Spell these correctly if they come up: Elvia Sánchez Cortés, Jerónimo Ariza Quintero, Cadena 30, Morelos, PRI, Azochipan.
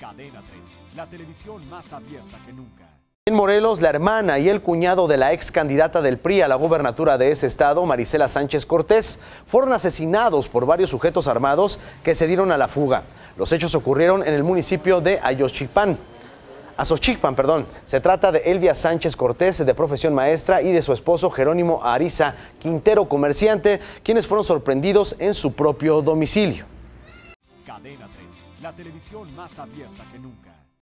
Cadena 30, la televisión más abierta que nunca. En Morelos, la hermana y el cuñado de la ex candidata del PRI a la gubernatura de ese estado, Elvia Sánchez Cortés, fueron asesinados por varios sujetos armados que se dieron a la fuga. Los hechos ocurrieron en el municipio de Azochipan. Se trata de Elvia Sánchez Cortés, de profesión maestra, y de su esposo Jerónimo Ariza Quintero, comerciante, quienes fueron sorprendidos en su propio domicilio. Cadena 30, la televisión más abierta que nunca.